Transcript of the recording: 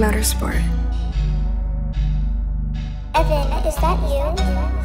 Motorsport. Evan, is that you?